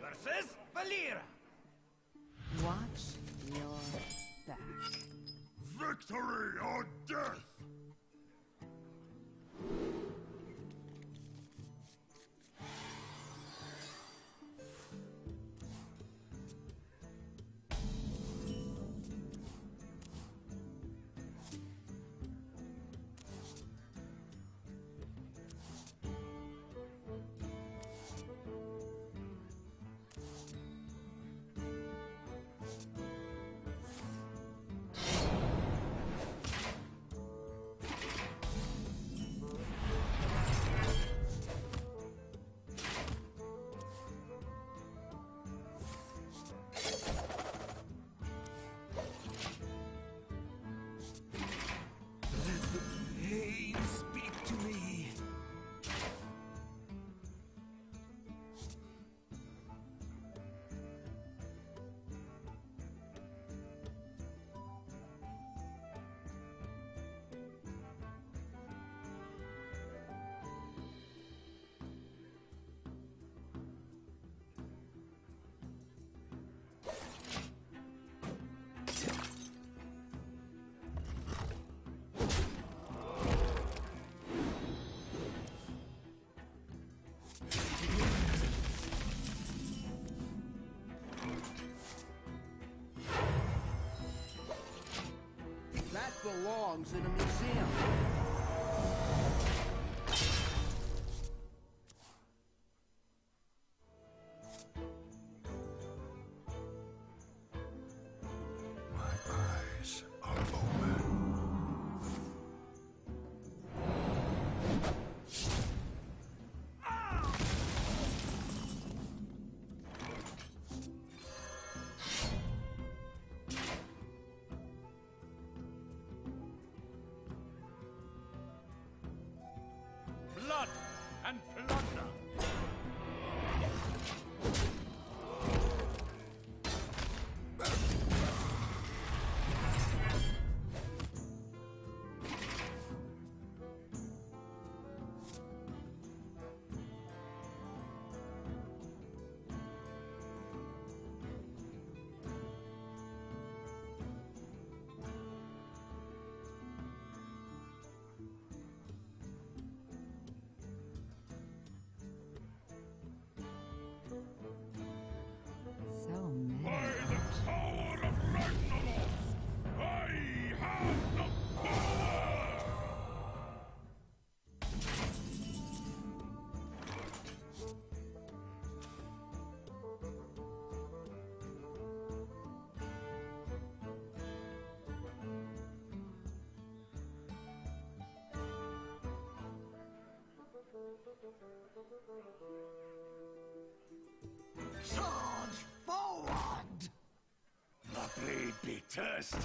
Versus Valera. Watch your back. Victory or death. Belongs in a museum. My eyes are open. Ah! Blood and plunder! Charge forward! The blade be thirsty!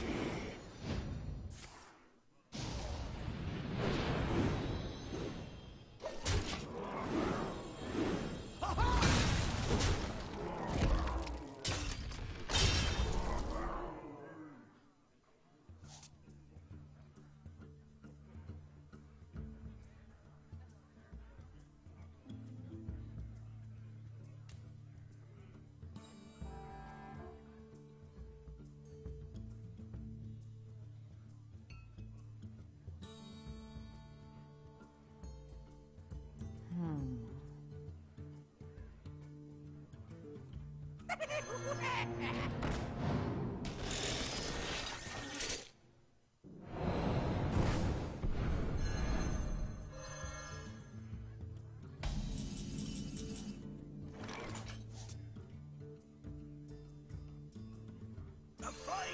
The fight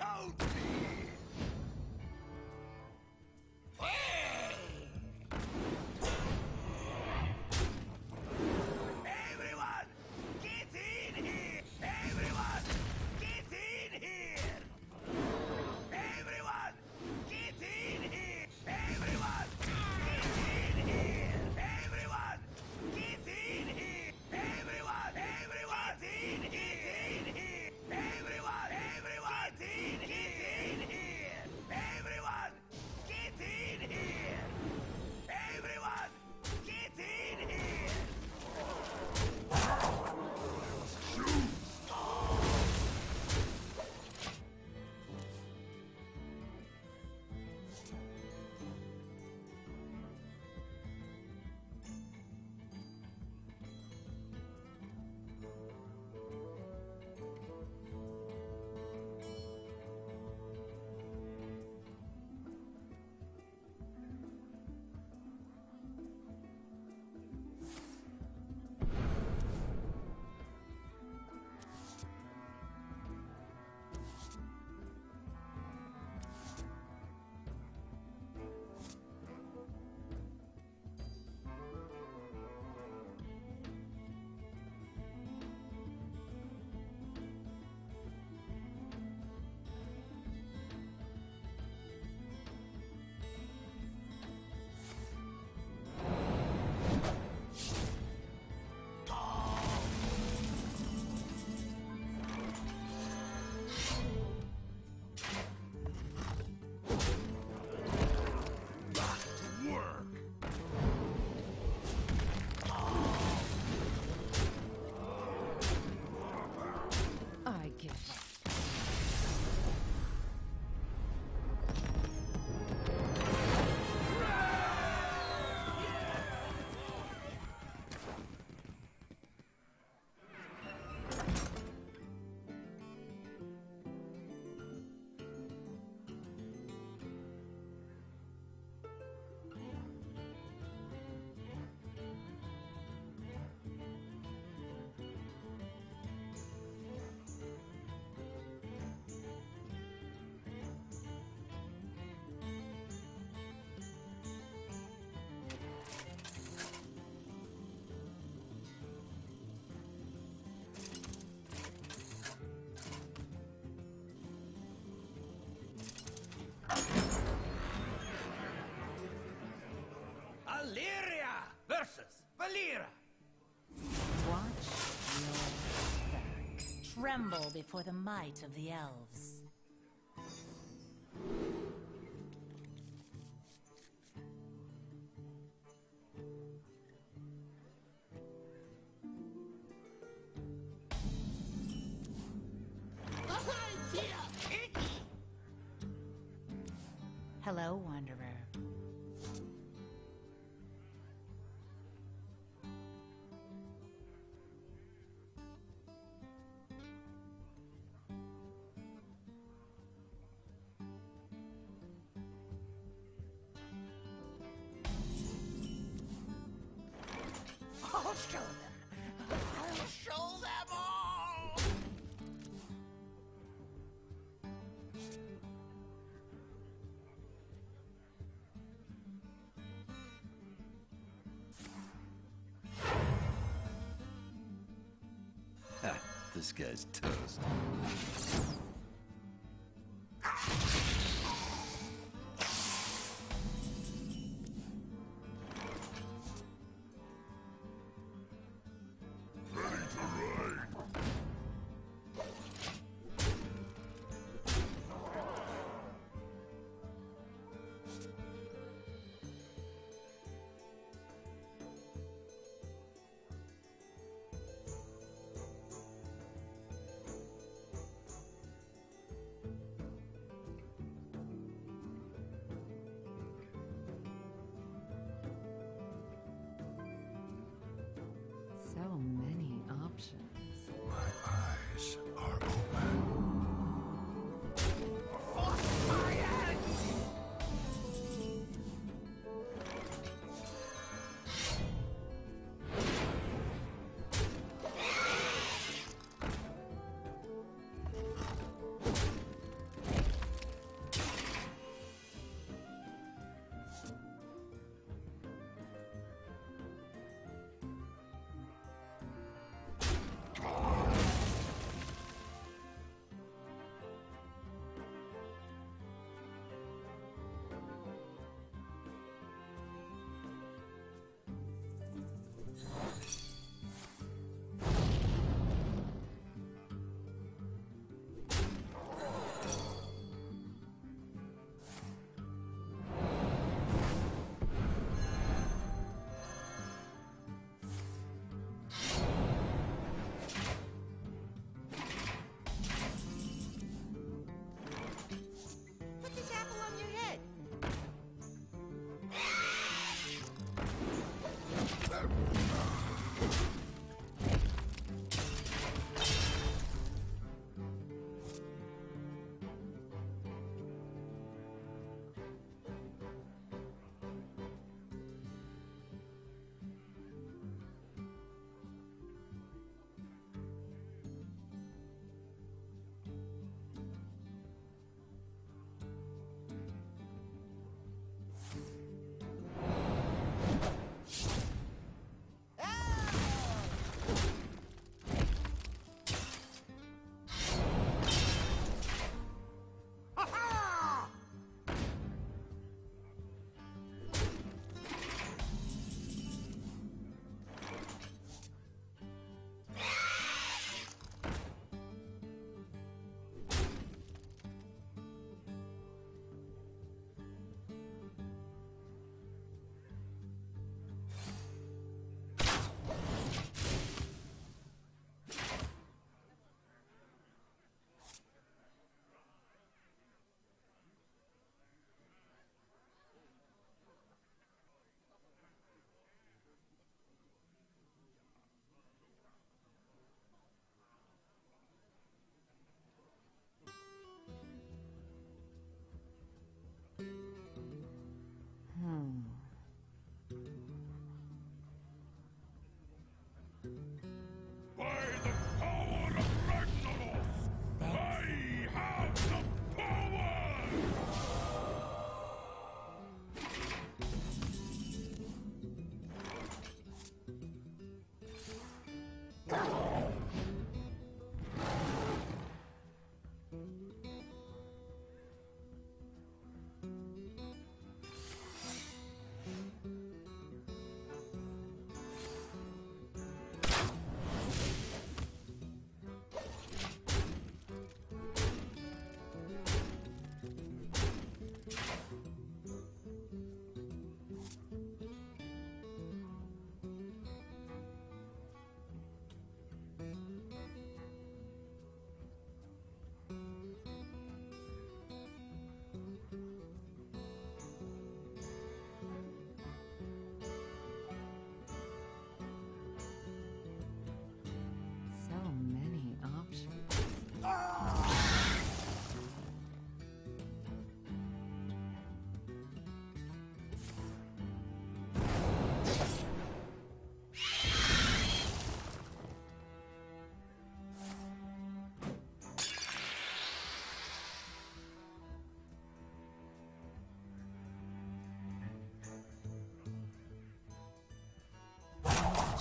counts me! Everyone, get in here! Everyone, get lira. Watch your back. Tremble before the might of the elves. Hello, Wanderer. I'll show them. I'll show them all. Ha, this guy's toast.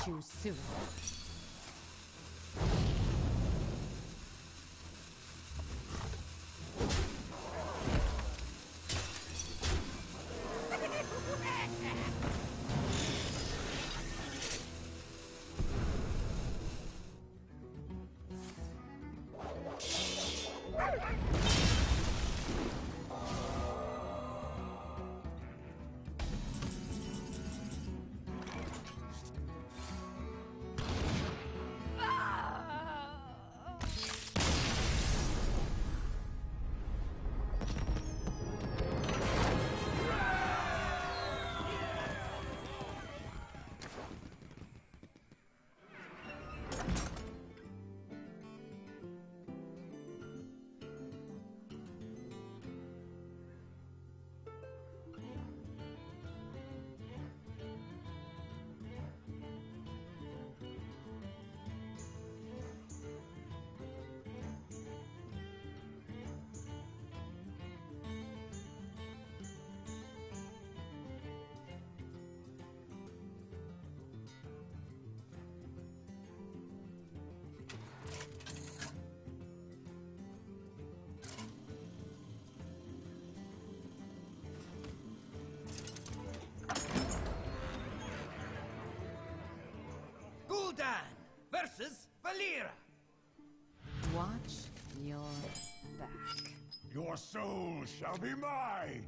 too soon. Gul'dan versus Valera. Watch your back. Your soul shall be mine.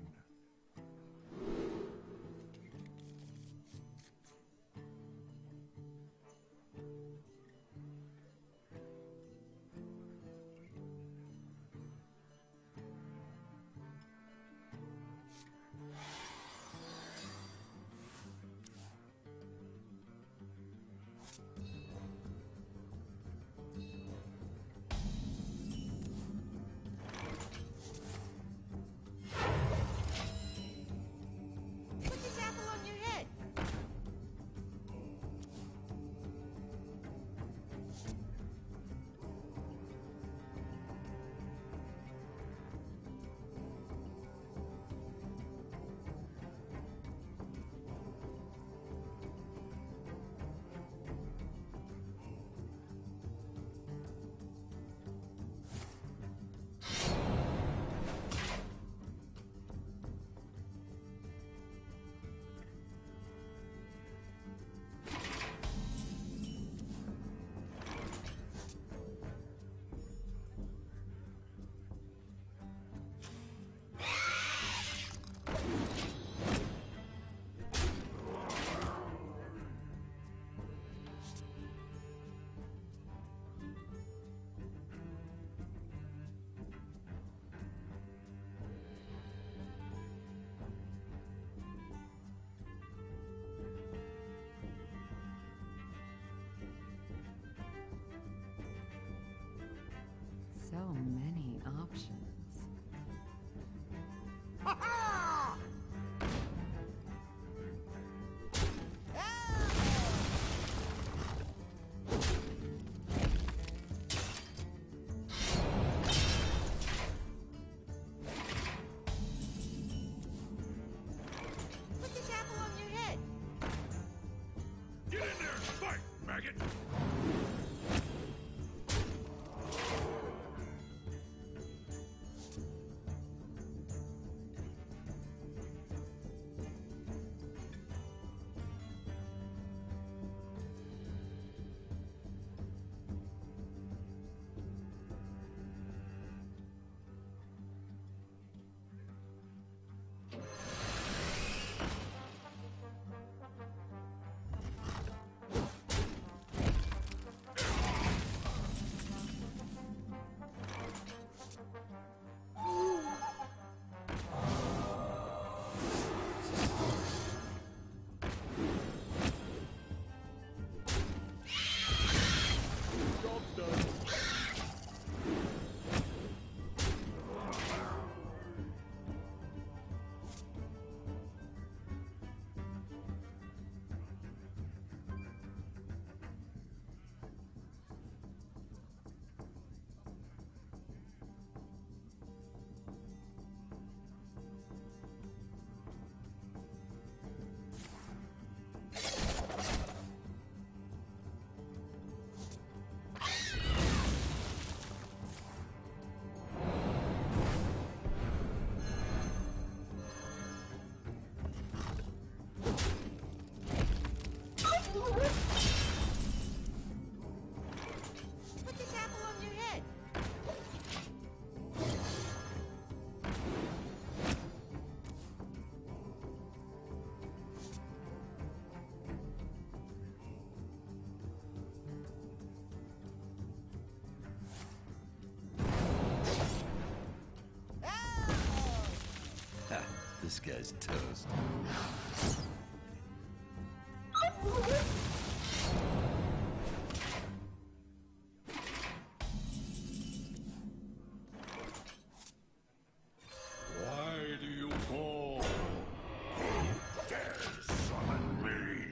So many options. Ha ha! Put this apple on your head. Get in there and fight, maggot! This guy's toast. Why do you call? Who dares summon me?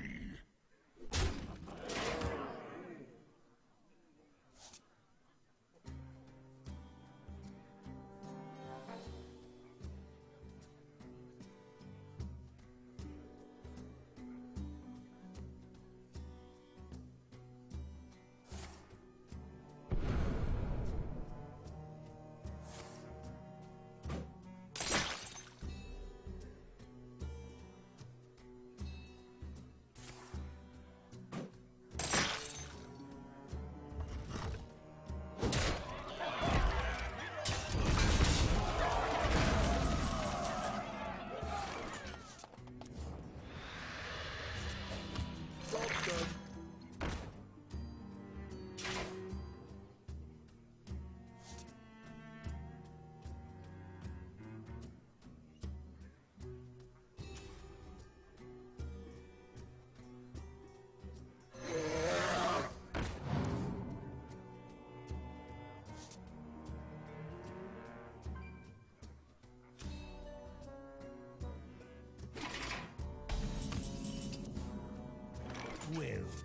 Will.